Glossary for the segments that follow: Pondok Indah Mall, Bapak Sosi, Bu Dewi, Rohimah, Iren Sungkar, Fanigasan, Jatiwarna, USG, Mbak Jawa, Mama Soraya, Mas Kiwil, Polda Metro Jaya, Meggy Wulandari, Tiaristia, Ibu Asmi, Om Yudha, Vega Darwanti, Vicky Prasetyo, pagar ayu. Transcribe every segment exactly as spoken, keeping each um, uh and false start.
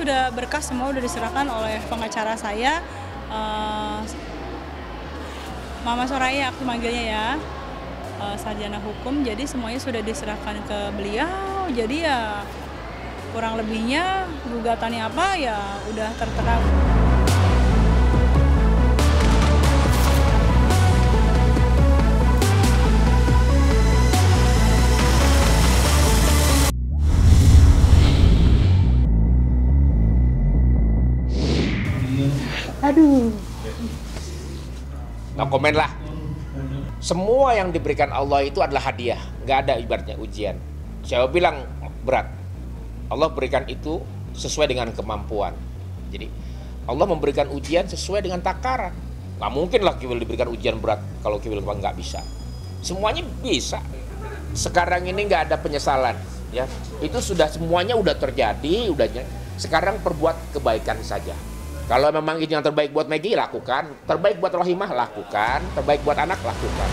sudah berkas semua sudah diserahkan oleh pengacara saya, uh, Mama Soraya aku manggilnya ya, uh, sarjana hukum. Jadi semuanya sudah diserahkan ke beliau. Jadi ya kurang lebihnya gugatannya apa ya udah tertera. Aduh. No komen lah. Semua yang diberikan Allah itu adalah hadiah. Nggak ada ibaratnya ujian. Saya bilang berat. Allah berikan itu sesuai dengan kemampuan. Jadi Allah memberikan ujian sesuai dengan takaran. Nggak mungkin lah Kiwil diberikan ujian berat kalau Kiwil nggak bisa. Semuanya bisa. Sekarang ini nggak ada penyesalan. Ya, itu sudah semuanya udah terjadi. Udah. Sekarang perbuat kebaikan saja. Kalau memang itu yang terbaik buat Meggy, lakukan. Terbaik buat Rohimah, lakukan. Terbaik buat anak, lakukan.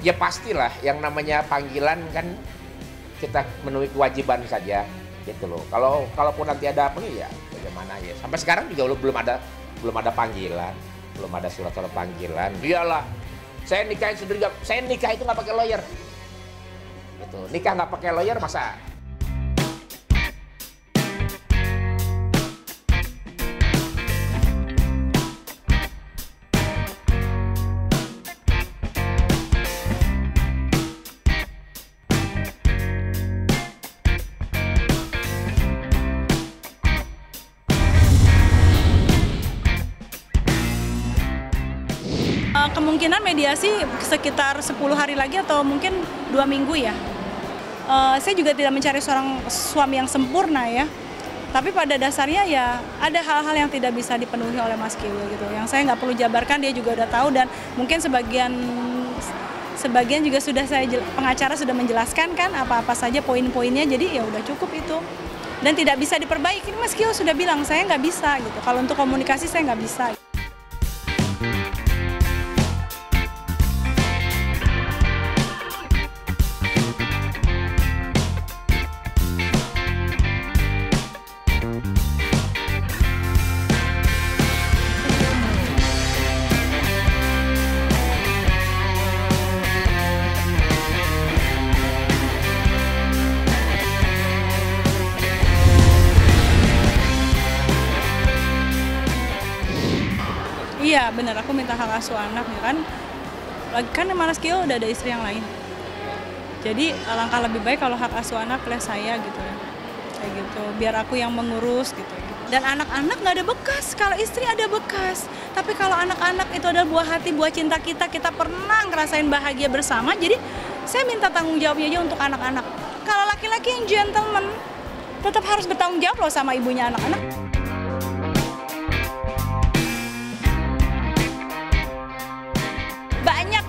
Ya pastilah yang namanya panggilan kan kita memenuhi kewajiban saja gitu loh. Kalau kalaupun nanti ada apa ya bagaimana ya. Sampai sekarang juga belum ada belum ada panggilan, belum ada surat-surat panggilan. Iyalah. Saya nikah sendiri, saya nikah itu nggak pakai lawyer. Gitu. Nikah nggak pakai lawyer masa. Kemungkinan mediasi sekitar sepuluh hari lagi atau mungkin dua minggu ya. Uh, saya juga tidak mencari seorang suami yang sempurna ya. Tapi pada dasarnya ya ada hal-hal yang tidak bisa dipenuhi oleh Mas Kiwil gitu. Yang saya nggak perlu jabarkan, dia juga udah tahu dan mungkin sebagian sebagian juga sudah saya pengacara sudah menjelaskan kan apa-apa saja poin-poinnya. Jadi ya udah cukup itu. Dan tidak bisa diperbaiki. Mas Kiwil sudah bilang saya nggak bisa gitu. Kalau untuk komunikasi saya nggak bisa. Gitu. Iya bener, aku minta hak asuh anak ya kan. Lagi kan Mas Kiwil udah ada istri yang lain. Jadi alangkah lebih baik kalau hak asuh anak oleh saya gitu ya. Kayak gitu, biar aku yang mengurus gitu. Dan anak-anak nggak ada bekas, kalau istri ada bekas. Tapi kalau anak-anak itu adalah buah hati, buah cinta kita, kita pernah ngerasain bahagia bersama. Jadi saya minta tanggung jawabnya aja untuk anak-anak. Kalau laki-laki yang gentleman, tetap harus bertanggung jawab loh sama ibunya anak-anak.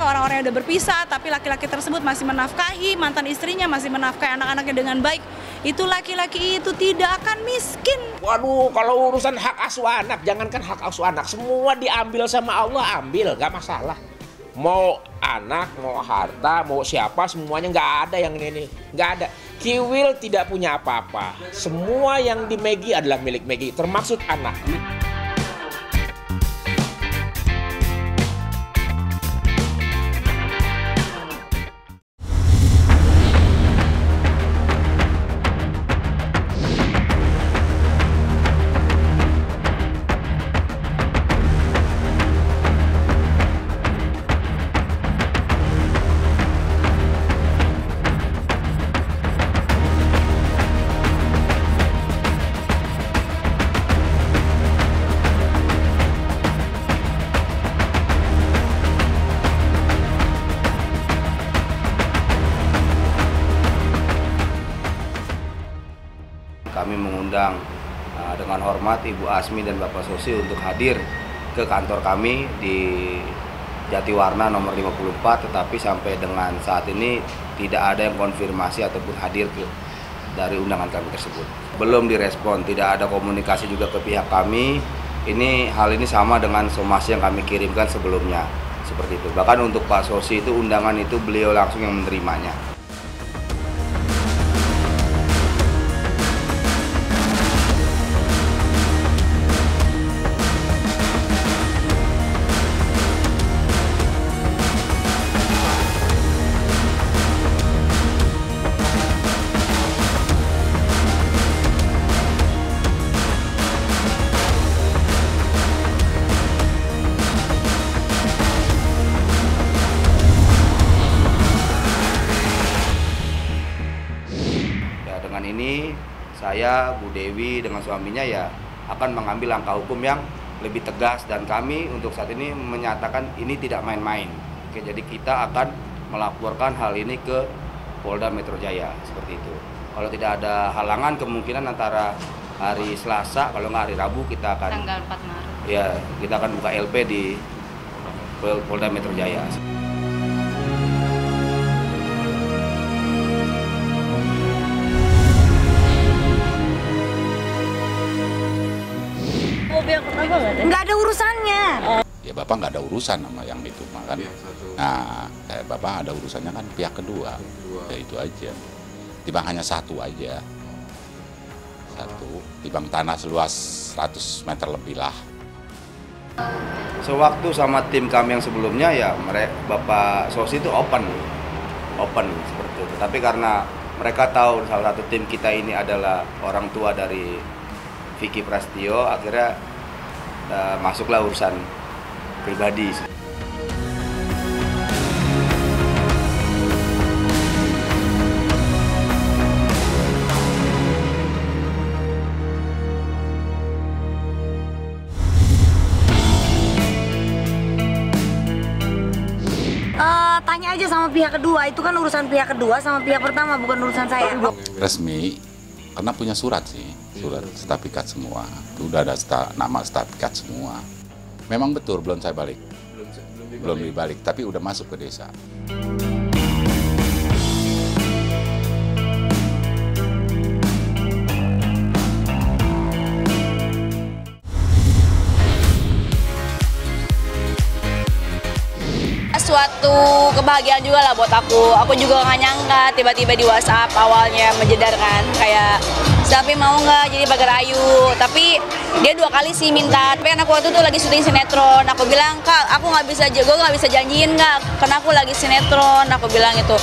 Orang-orang yang udah berpisah, tapi laki-laki tersebut masih menafkahi mantan istrinya, masih menafkahi anak-anaknya dengan baik. Itu laki-laki itu tidak akan miskin. Waduh, kalau urusan hak asuh anak, jangankan hak asuh anak, semua diambil sama Allah, ambil, gak masalah. Mau anak, mau harta, mau siapa, semuanya gak ada yang ini, gak ada. Kiwil tidak punya apa-apa. Semua yang di Meggy adalah milik Meggy, termasuk anak. Kami mengundang uh, dengan hormat Ibu Asmi dan Bapak Sosi untuk hadir ke kantor kami di Jatiwarna nomor lima puluh empat, tetapi sampai dengan saat ini tidak ada yang konfirmasi ataupun hadir ke dari undangan kami tersebut. Belum direspon, tidak ada komunikasi juga ke pihak kami. Ini hal ini sama dengan somasi yang kami kirimkan sebelumnya, seperti itu. Bahkan untuk Pak Sosi itu undangan itu beliau langsung yang menerimanya. Ini saya, Bu Dewi dengan suaminya ya akan mengambil langkah hukum yang lebih tegas, dan kami untuk saat ini menyatakan ini tidak main-main. Oke, jadi kita akan melaporkan hal ini ke Polda Metro Jaya, seperti itu. Kalau tidak ada halangan, kemungkinan antara hari Selasa kalau nggak hari Rabu kita akan tanggal empat Maret. Ya, kita akan buka L P di Polda Metro Jaya. Nggak ada urusannya. Ya Bapak nggak ada urusan sama yang itu, kan? Nah, eh, Bapak ada urusannya kan pihak kedua. Ya itu aja. Timbang hanya satu aja. Satu, timbang tanah seluas seratus meter lebih lah. Sewaktu sama tim kami yang sebelumnya ya, mereka Bapak Sosi itu open, open seperti itu. Tapi karena mereka tahu salah satu tim kita ini adalah orang tua dari Vicky Prasetyo, akhirnya uh, masuklah urusan pribadi. Uh, tanya aja sama pihak kedua, itu kan urusan pihak kedua sama pihak pertama, bukan urusan saya. Resmi, karena punya surat sih. Surat sertifikat semua, udah ada sta, nama sertifikat semua. Memang betul belum saya balik, belum, belum, dibalik. belum dibalik, tapi udah masuk ke desa. Suatu kebahagiaan juga lah buat aku. Aku juga nggak nyangka tiba-tiba di WhatsApp awalnya menjedarkan kayak, tapi mau nggak jadi pagar ayu. Tapi dia dua kali sih minta. Tapi anak waktu itu lagi syuting sinetron. Aku bilang, Kak, aku nggak bisa jago, nggak bisa janjiin nggak, karena aku lagi sinetron. Aku bilang gitu.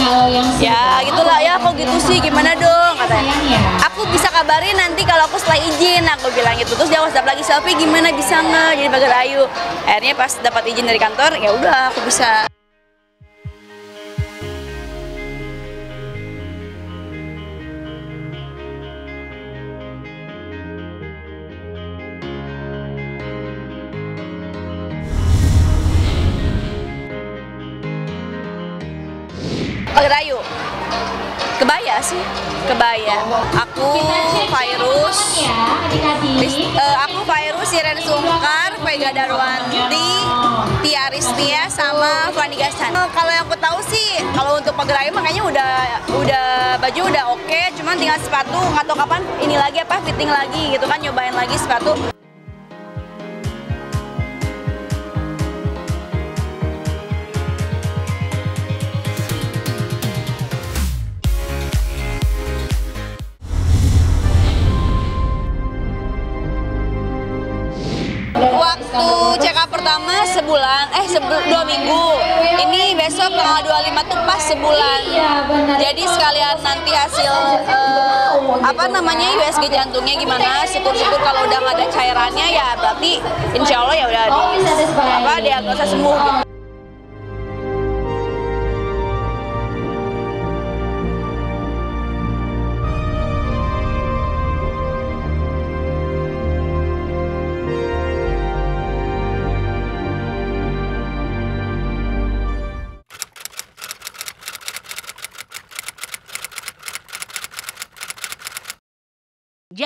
Ya gitulah ya, kok gitu sih, gimana dong katanya. Aku bisa kabarin nanti kalau aku setelah izin. Aku bilang gitu. Terus dia WhatsApp lagi, Selfie gimana bisa nggak jadi pagar ayu. Akhirnya pas dapat izin dari kantor, ya udah aku bisa. Pagerayu, kebaya sih, kebaya. Aku virus, uh, aku virus Iren Sungkar, Vega Darwanti, Tiaristia, sama Fanigasan. Kalau yang aku tahu sih, kalau untuk pagerayu makanya udah, udah baju udah oke, cuman tinggal sepatu nggak tahu kapan ini lagi apa fitting lagi gitu kan, nyobain lagi sepatu. Waktu check up pertama sebulan, eh sebelum dua minggu. Ini besok tanggal dua puluh lima tuh pas sebulan. Jadi sekalian nanti hasil eh, apa namanya U S G jantungnya gimana. Syukur-syukur kalau udah nggak ada cairannya ya berarti insya Allah ya udah apa diagnosa sembuh. Gitu.